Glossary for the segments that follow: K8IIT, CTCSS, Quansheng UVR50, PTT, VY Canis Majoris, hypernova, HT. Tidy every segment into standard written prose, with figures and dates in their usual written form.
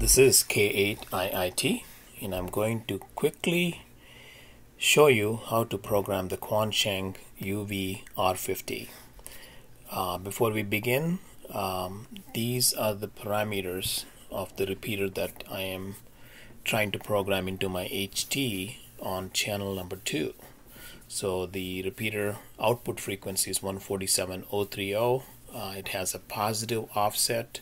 This is K8IIT, and I'm going to quickly show you how to program the Quansheng UVR50. Before we begin, these are the parameters of the repeater that I am trying to program into my HT on channel number 2. So the repeater output frequency is 147.030. It has a positive offset,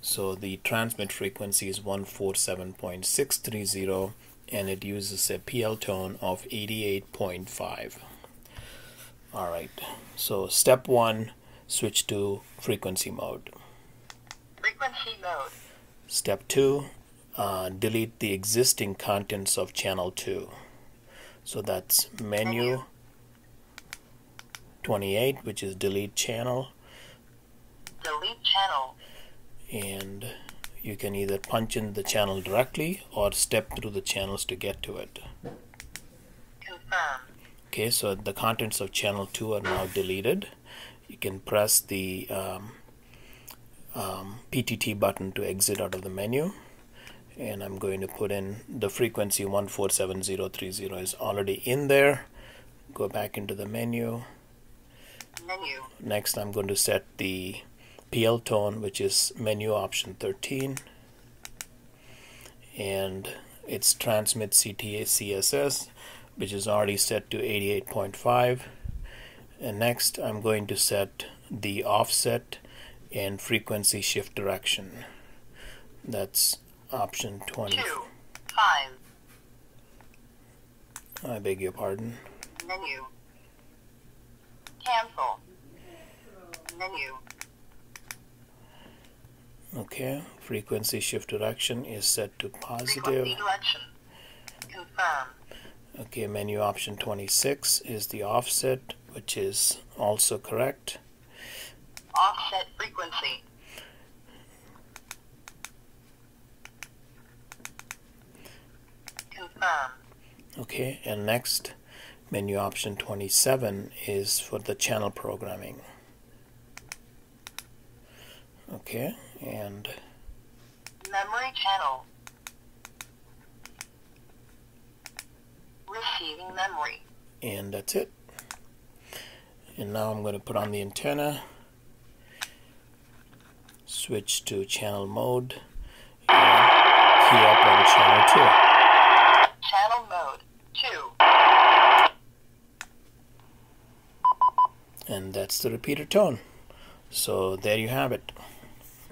so the transmit frequency is 147.630, and it uses a PL tone of 88.5. Alright, so step 1, switch to frequency mode. Step 2, delete the existing contents of channel 2. So that's menu 28, which is delete channel. And you can either punch in the channel directly or step through the channels to get to it. Confirm. Okay, so the contents of channel 2 are now deleted. You can press the PTT button to exit out of the menu, and I'm going to put in the frequency 147.030 is already in there. Go back into the menu. Next, I'm going to set the PL tone, which is menu option 13, and it's transmit CTCSS, which is already set to 88.5. and next I'm going to set the offset and frequency shift direction. That's option 25. I beg your pardon. Menu. Cancel. Menu. Okay, frequency shift direction is set to positive. Confirm. Okay, menu option 26 is the offset, which is also correct. Offset frequency. Confirm. Okay, and next, menu option 27 is for the channel programming. Okay, and memory channel. Receiving memory. And that's it. And now I'm going to put on the antenna, switch to channel mode, and key up on channel 2. Channel mode 2. And that's the repeater tone. So there you have it.